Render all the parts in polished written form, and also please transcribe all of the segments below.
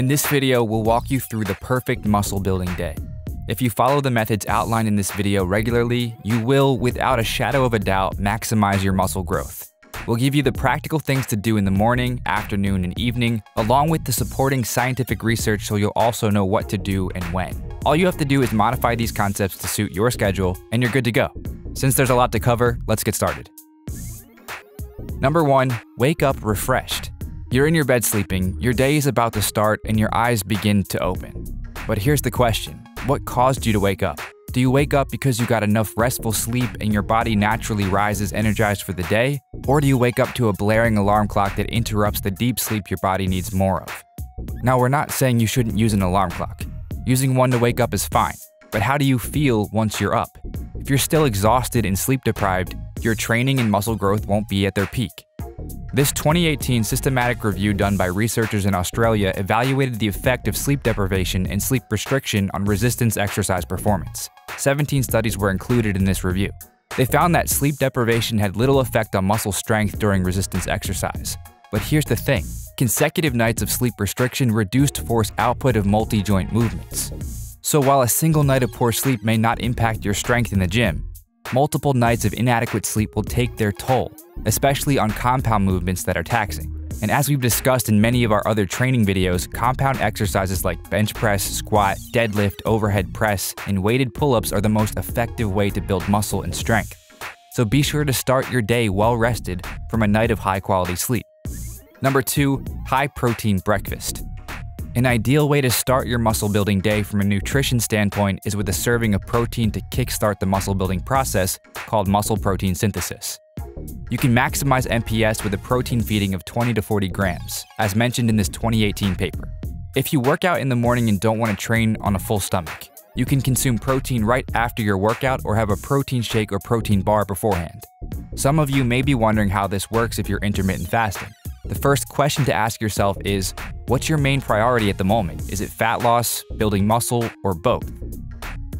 In this video, we'll walk you through the perfect muscle building day. If you follow the methods outlined in this video regularly, you will, without a shadow of a doubt, maximize your muscle growth. We'll give you the practical things to do in the morning, afternoon, and evening, along with the supporting scientific research so you'll also know what to do and when. All you have to do is modify these concepts to suit your schedule, and you're good to go. Since there's a lot to cover, let's get started. Number 1. Wake up refreshed. You're in your bed sleeping, your day is about to start, and your eyes begin to open. But here's the question, what caused you to wake up? Do you wake up because you got enough restful sleep and your body naturally rises energized for the day? Or do you wake up to a blaring alarm clock that interrupts the deep sleep your body needs more of? Now, we're not saying you shouldn't use an alarm clock. Using one to wake up is fine, but how do you feel once you're up? If you're still exhausted and sleep deprived, your training and muscle growth won't be at their peak. This 2018 systematic review done by researchers in Australia evaluated the effect of sleep deprivation and sleep restriction on resistance exercise performance. 17 studies were included in this review. They found that sleep deprivation had little effect on muscle strength during resistance exercise. But here's the thing, consecutive nights of sleep restriction reduced force output of multi-joint movements. So while a single night of poor sleep may not impact your strength in the gym, multiple nights of inadequate sleep will take their toll, especially on compound movements that are taxing. And as we've discussed in many of our other training videos, compound exercises like bench press, squat, deadlift, overhead press, and weighted pull-ups are the most effective way to build muscle and strength. So be sure to start your day well-rested from a night of high-quality sleep. Number 2. High-protein breakfast. An ideal way to start your muscle-building day from a nutrition standpoint is with a serving of protein to kickstart the muscle-building process called muscle protein synthesis. You can maximize MPS with a protein feeding of 20 to 40 grams, as mentioned in this 2018 paper. If you work out in the morning and don't want to train on a full stomach, you can consume protein right after your workout or have a protein shake or protein bar beforehand. Some of you may be wondering how this works if you're intermittent fasting. The first question to ask yourself is, what's your main priority at the moment? Is it fat loss, building muscle, or both?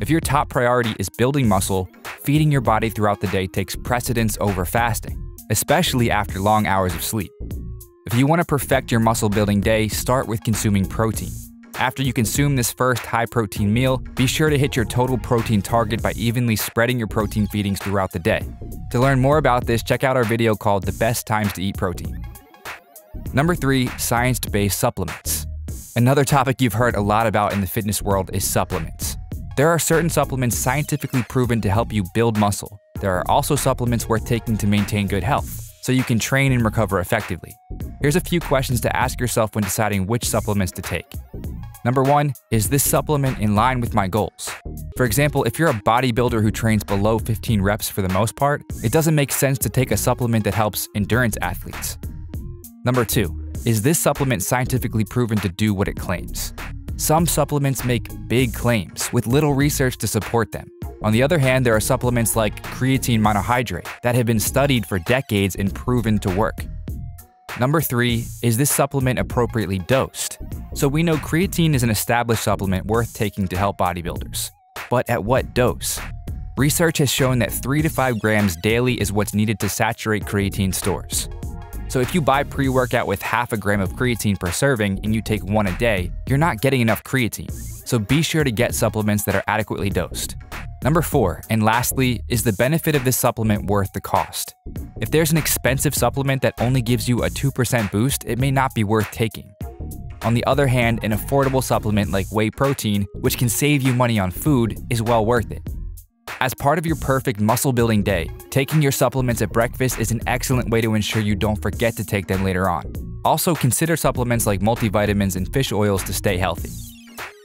If your top priority is building muscle, feeding your body throughout the day takes precedence over fasting, especially after long hours of sleep. If you want to perfect your muscle building day, start with consuming protein. After you consume this first high-protein meal, be sure to hit your total protein target by evenly spreading your protein feedings throughout the day. To learn more about this, check out our video called The Best Times to Eat Protein. Number 3. Science-based supplements. Another topic you've heard a lot about in the fitness world is supplements. There are certain supplements scientifically proven to help you build muscle. There are also supplements worth taking to maintain good health, so you can train and recover effectively. Here's a few questions to ask yourself when deciding which supplements to take. Number 1. Is this supplement in line with my goals? For example, if you're a bodybuilder who trains below 15 reps for the most part, it doesn't make sense to take a supplement that helps endurance athletes. Number 2. Is this supplement scientifically proven to do what it claims? Some supplements make big claims with little research to support them. On the other hand, there are supplements like creatine monohydrate that have been studied for decades and proven to work. Number 3. Is this supplement appropriately dosed? So we know creatine is an established supplement worth taking to help bodybuilders. But at what dose? Research has shown that 3 to 5 grams daily is what's needed to saturate creatine stores. So if you buy pre-workout with half a gram of creatine per serving and you take one a day, you're not getting enough creatine. So be sure to get supplements that are adequately dosed. Number 4, and lastly, is the benefit of this supplement worth the cost? If there's an expensive supplement that only gives you a 2% boost, it may not be worth taking. On the other hand, an affordable supplement like whey protein, which can save you money on food, is well worth it. As part of your perfect muscle-building day, taking your supplements at breakfast is an excellent way to ensure you don't forget to take them later on. Also, consider supplements like multivitamins and fish oils to stay healthy.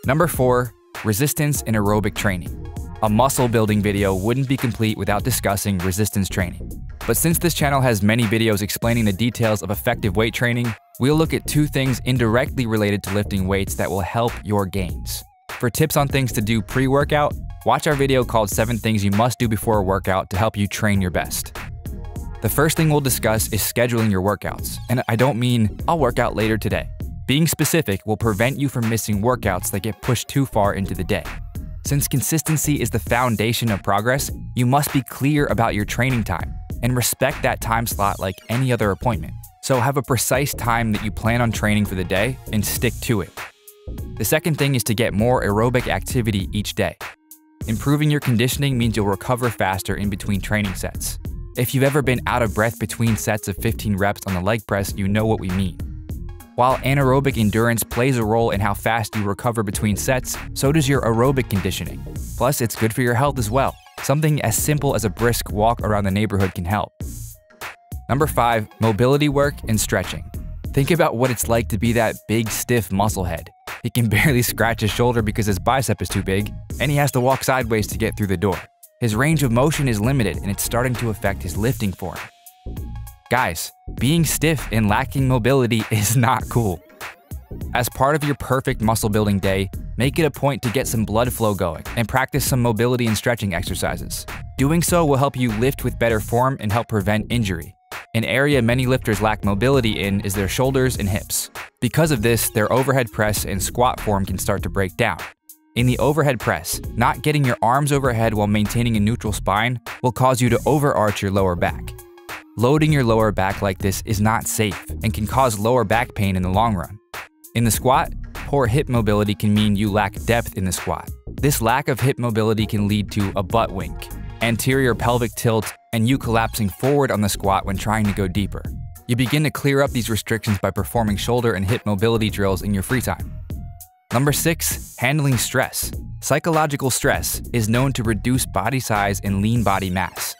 Number 4. Resistance and aerobic training. A muscle-building video wouldn't be complete without discussing resistance training. But since this channel has many videos explaining the details of effective weight training, we'll look at two things indirectly related to lifting weights that will help your gains. For tips on things to do pre-workout, watch our video called 7 Things You Must Do Before a Workout to help you train your best. The first thing we'll discuss is scheduling your workouts, and I don't mean, I'll work out later today. Being specific will prevent you from missing workouts that get pushed too far into the day. Since consistency is the foundation of progress, you must be clear about your training time and respect that time slot like any other appointment. So have a precise time that you plan on training for the day and stick to it. The second thing is to get more aerobic activity each day. Improving your conditioning means you'll recover faster in between training sets. If you've ever been out of breath between sets of 15 reps on the leg press, you know what we mean. While anaerobic endurance plays a role in how fast you recover between sets, so does your aerobic conditioning. Plus, it's good for your health as well. Something as simple as a brisk walk around the neighborhood can help. Number 5, mobility work and stretching. Think about what it's like to be that big, stiff musclehead. He can barely scratch his shoulder because his bicep is too big, and he has to walk sideways to get through the door. His range of motion is limited, and it's starting to affect his lifting form. Guys, being stiff and lacking mobility is not cool. As part of your perfect muscle building day, make it a point to get some blood flow going and practice some mobility and stretching exercises. Doing so will help you lift with better form and help prevent injury. An area many lifters lack mobility in is their shoulders and hips. Because of this, their overhead press and squat form can start to break down. In the overhead press, not getting your arms overhead while maintaining a neutral spine will cause you to overarch your lower back. Loading your lower back like this is not safe and can cause lower back pain in the long run. In the squat, poor hip mobility can mean you lack depth in the squat. This lack of hip mobility can lead to a butt wink, anterior pelvic tilt, and you collapsing forward on the squat when trying to go deeper. You begin to clear up these restrictions by performing shoulder and hip mobility drills in your free time. Number 6, handling stress. Psychological stress is known to reduce body size and lean body mass.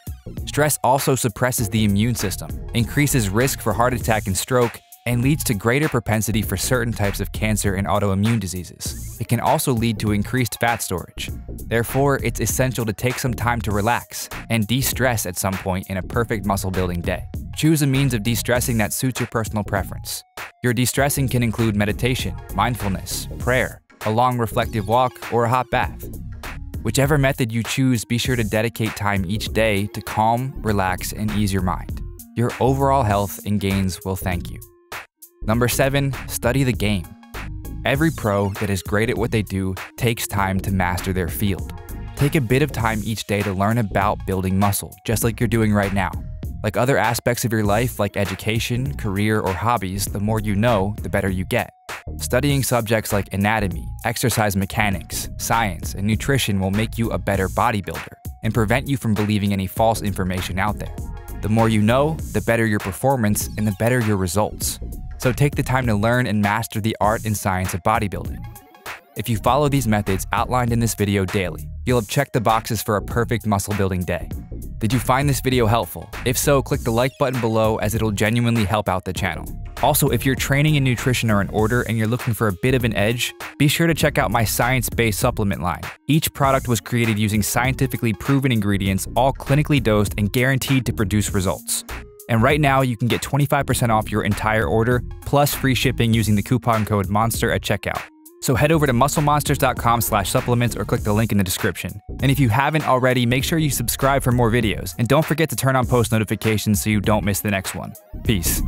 Stress also suppresses the immune system, increases risk for heart attack and stroke, and leads to greater propensity for certain types of cancer and autoimmune diseases. It can also lead to increased fat storage. Therefore, it's essential to take some time to relax and de-stress at some point in a perfect muscle-building day. Choose a means of de-stressing that suits your personal preference. Your de-stressing can include meditation, mindfulness, prayer, a long reflective walk, or a hot bath. Whichever method you choose, be sure to dedicate time each day to calm, relax, and ease your mind. Your overall health and gains will thank you. Number 7, study the game. Every pro that is great at what they do takes time to master their field. Take a bit of time each day to learn about building muscle, just like you're doing right now. Like other aspects of your life, like education, career, or hobbies, the more you know, the better you get. Studying subjects like anatomy, exercise mechanics, science, and nutrition will make you a better bodybuilder and prevent you from believing any false information out there. The more you know, the better your performance and the better your results. So take the time to learn and master the art and science of bodybuilding. If you follow these methods outlined in this video daily, you'll have checked the boxes for a perfect muscle-building day. Did you find this video helpful? If so, click the like button below as it'll genuinely help out the channel. Also, if your training and nutrition are in order and you're looking for a bit of an edge, be sure to check out my science-based supplement line. Each product was created using scientifically proven ingredients, all clinically dosed and guaranteed to produce results. And right now, you can get 25% off your entire order, plus free shipping using the coupon code MONSTER at checkout. So head over to musclemonsters.com/supplements or click the link in the description. And if you haven't already, make sure you subscribe for more videos. And don't forget to turn on post notifications so you don't miss the next one. Peace.